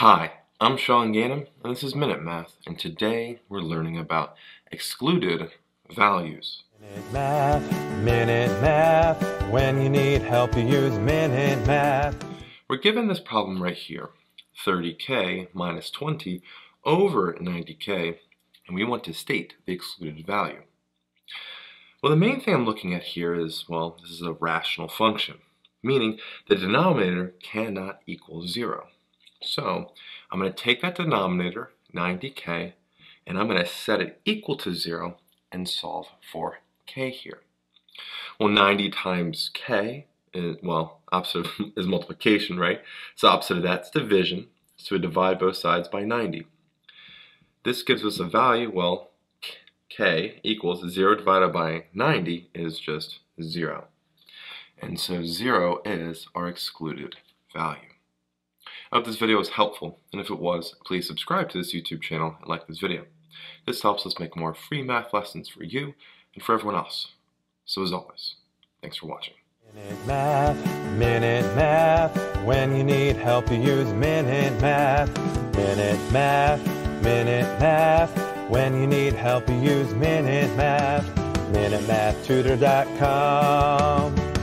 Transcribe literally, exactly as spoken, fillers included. Hi, I'm Sean Gannon, and this is Minute Math, and today we're learning about excluded values. Minute Math, Minute Math, when you need help you use Minute Math. We're given this problem right here, thirty K minus twenty over ninety K, and we want to state the excluded value. Well, the main thing I'm looking at here is, well, this is a rational function, meaning the denominator cannot equal zero. So I'm going to take that denominator, ninety K, and I'm going to set it equal to zero and solve for K here. Well, ninety times K is, well, opposite is multiplication, right? So opposite of that's division. So we divide both sides by ninety. This gives us a value, well, K equals zero divided by ninety is just zero. And so zero is our excluded value. I hope this video was helpful, and if it was, please subscribe to this YouTube channel and like this video. This helps us make more free math lessons for you and for everyone else. So as always, thanks for watching. Minute Math, Minute Math, when you need help you use Minute Math. Minute Math, Minute Math, when you need help you use Minute Math. Minute Math Tutor dot com